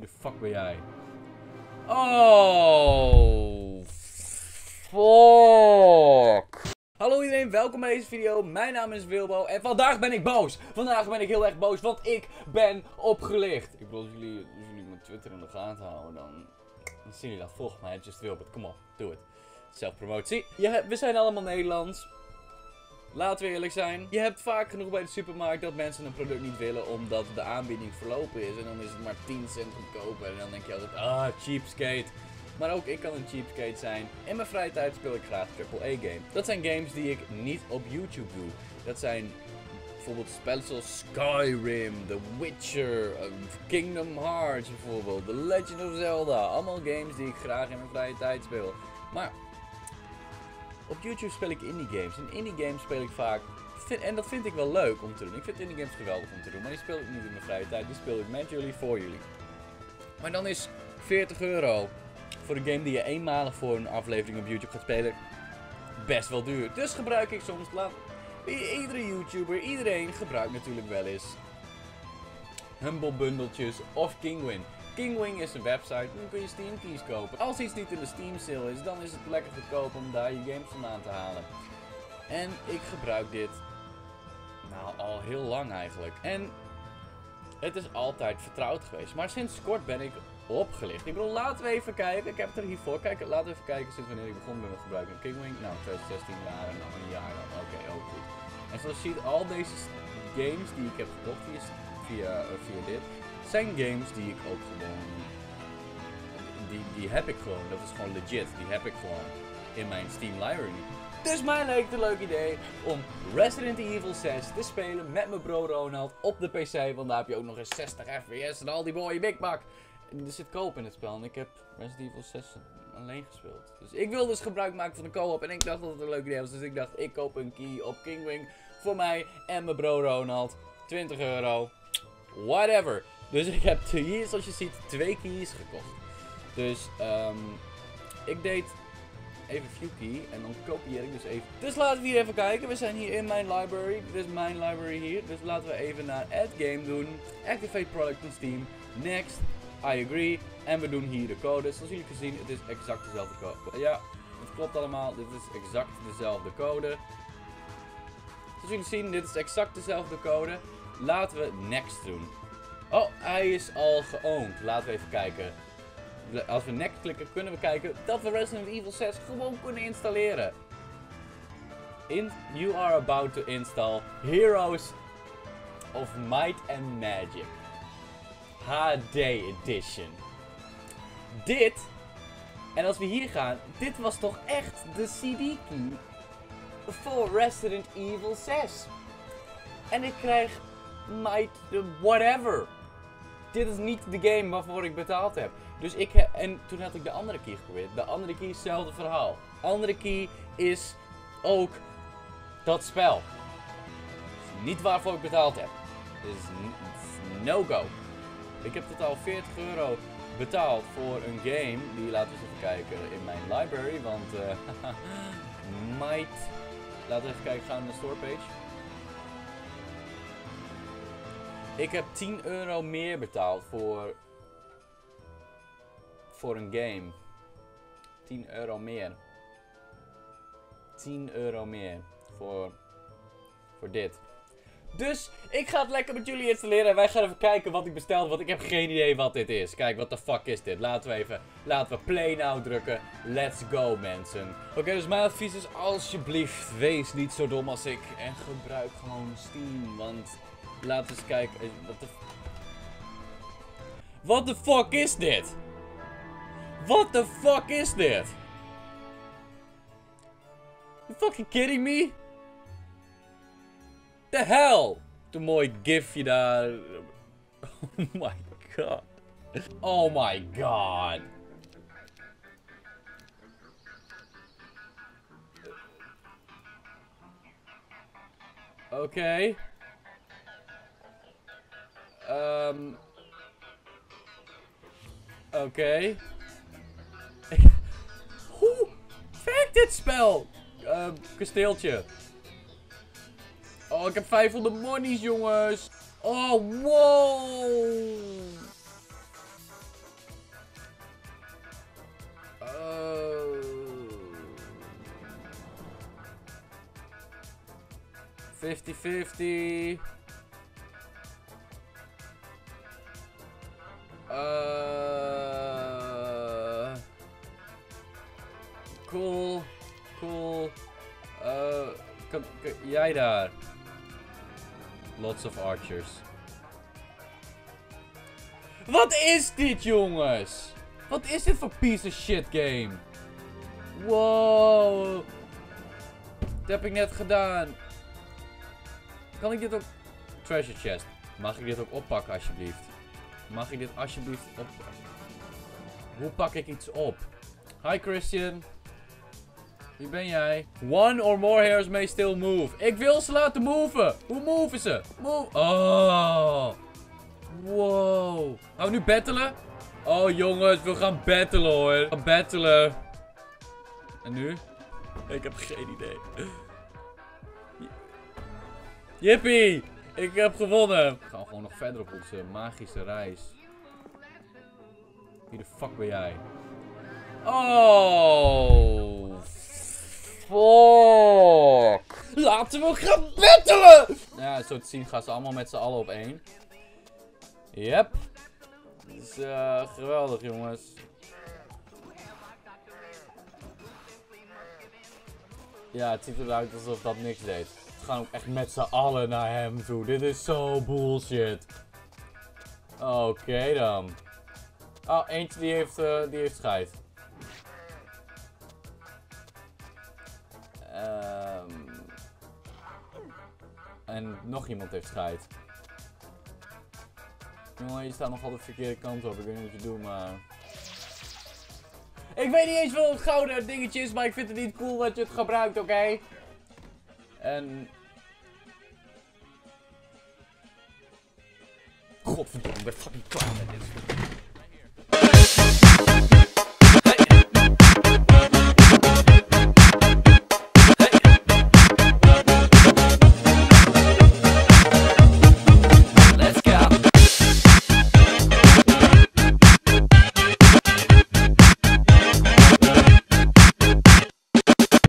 Wie de fuck ben jij? Oh, fuck. Hallo iedereen, welkom bij deze video. Mijn naam is Wilbo en vandaag ben ik boos. Vandaag ben ik heel erg boos, want ik ben opgelicht. Ik bedoel, als jullie mijn Twitter in de gaten houden, dan zien jullie dat. Volg mij, just Wilbo. Kom op, doe het. Zelfpromotie. Ja, we zijn allemaal Nederlands. Laten we eerlijk zijn. Je hebt vaak genoeg bij de supermarkt dat mensen een product niet willen omdat de aanbieding verlopen is. En dan is het maar 10 cent goedkoper. En dan denk je altijd, ah, cheapskate. Maar ook ik kan een cheapskate zijn. In mijn vrije tijd speel ik graag AAA-games. Dat zijn games die ik niet op YouTube doe. Dat zijn bijvoorbeeld spellen zoals Skyrim, The Witcher, Kingdom Hearts bijvoorbeeld, The Legend of Zelda. Allemaal games die ik graag in mijn vrije tijd speel. Maar op YouTube speel ik indie games. En indie games speel ik vaak. En dat vind ik wel leuk om te doen. Ik vind indie games geweldig om te doen. Maar die speel ik niet in mijn vrije tijd. Die speel ik met jullie, voor jullie. Maar dan is €40 voor een game die je eenmalig voor een aflevering op YouTube gaat spelen best wel duur. Dus gebruik ik soms. Iedere YouTuber, iedereen gebruikt natuurlijk wel eens Humble Bundeltjes of Kinguin. Kinguin is een website, nu kun je Steam keys kopen. Als iets niet in de Steam sale is, dan is het lekker goedkoop om daar je games vandaan te halen. En ik gebruik dit, nou, al heel lang eigenlijk. En het is altijd vertrouwd geweest, maar sinds kort ben ik opgelicht. Ik bedoel, laten we even kijken, ik heb het er hiervoor, kijk, laten we even kijken sinds wanneer ik begon met het gebruiken van Kinguin. Nou, 2016 jaar, en nog een jaar dan, oké, heel goed. En zoals je ziet, al deze games die ik heb gekocht via dit, zijn games die ik ook gewoon, die heb ik gewoon, dat is gewoon legit, die heb ik gewoon in mijn Steam library. Dus mij leek het een leuk idee om Resident Evil 6 te spelen met mijn bro Ronald op de PC, want daar heb je ook nog eens 60 fps en al die mooie mikmak. Er zit co-op in het spel en ik heb Resident Evil 6 alleen gespeeld. Dus ik wil dus gebruik maken van de co-op en ik dacht dat het een leuk idee was, dus ik dacht ik koop een key op Kinguin voor mij en mijn bro Ronald, €20, whatever. Dus ik heb hier, zoals je ziet, 2 keys gekocht. Dus ik deed even view key en dan kopieer ik dus even. Dus laten we hier even kijken. We zijn hier in mijn library. Dit is mijn library hier. Dus laten we even naar add game doen. Activate product on Steam. Next. I agree. En we doen hier de code. Zoals jullie kunnen zien, het is exact dezelfde code. Ja, het klopt allemaal. Dit is exact dezelfde code. Zoals jullie zien, dit is exact dezelfde code. Laten we next doen. Oh, hij is al geowned. Laten we even kijken. Als we next klikken, kunnen we kijken dat we Resident Evil 6 gewoon kunnen installeren. You are about to install Heroes of Might and Magic. HD Edition. Dit. En als we hier gaan. Dit was toch echt de CD-key voor Resident Evil 6. En ik krijg Might whatever. Dit is niet de game waarvoor ik betaald heb. Dus ik heb, en toen had ik de andere key geprobeerd. De andere key is hetzelfde verhaal. Andere key is ook dat spel. Dus niet waarvoor ik betaald heb. Dus no go. Ik heb totaal €40 betaald voor een game. Die laten we eens even kijken in mijn library. Want might. Laten we even kijken, gaan naar de storepage. Ik heb €10 meer betaald voor een game. €10 meer. €10 meer voor dit. Dus ik ga het lekker met jullie installeren en wij gaan even kijken wat ik bestelde, want ik heb geen idee wat dit is. Kijk, wat de fuck is dit? Laten we play now drukken. Let's go, mensen. Oké, dus mijn advies is alsjeblieft, wees niet zo dom als ik en gebruik gewoon Steam, want laten we eens kijken. What the fuck is dit? What the fuck is dit? You fucking kidding me? The hell? Een mooi gifje daar. Oh my god. Oh my god. Oké. Oké. Hoe werkt dit spel? Kasteeltje. Oh, ik heb 500 monies, jongens. Oh, wow. 50-50. Cool. Cool. Kom, jij daar. Lots of archers. Wat is dit, jongens? Wat is dit voor piece of shit game? Wow. Dat heb ik net gedaan. Kan ik dit ook... Treasure chest. Mag ik dit ook oppakken, alsjeblieft? Mag ik dit alsjeblieft oppakken? Hoe pak ik iets op? Hi, Christian. Wie ben jij? One or more hairs may still move. Ik wil ze laten moven. Hoe moven ze? Move. Oh. Wow. Gaan we nu battelen? Oh, jongens. We gaan battelen, hoor. We gaan battelen. En nu? Ik heb geen idee. Jippie. Ik heb gewonnen. We gaan gewoon nog verder op onze magische reis. Wie de fuck ben jij? Oh. Fuck. Laten we gaan battelen. Ja, zo te zien gaan ze allemaal met z'n allen op één. Yep. Dat is geweldig, jongens. Ja, het ziet eruit alsof dat niks deed. We gaan ook echt met z'n allen naar hem toe. Dit is zo bullshit. Oké dan. Oh, eentje die heeft scheid. En nog iemand heeft scheid. Jongen, je staat nogal de verkeerde kant op. Ik weet niet wat je doet, maar... Ik weet niet eens wat het gouden dingetje is, maar ik vind het niet cool dat je het gebruikt, oké? En... Godverdomme, ik ben fucking klaar met dit.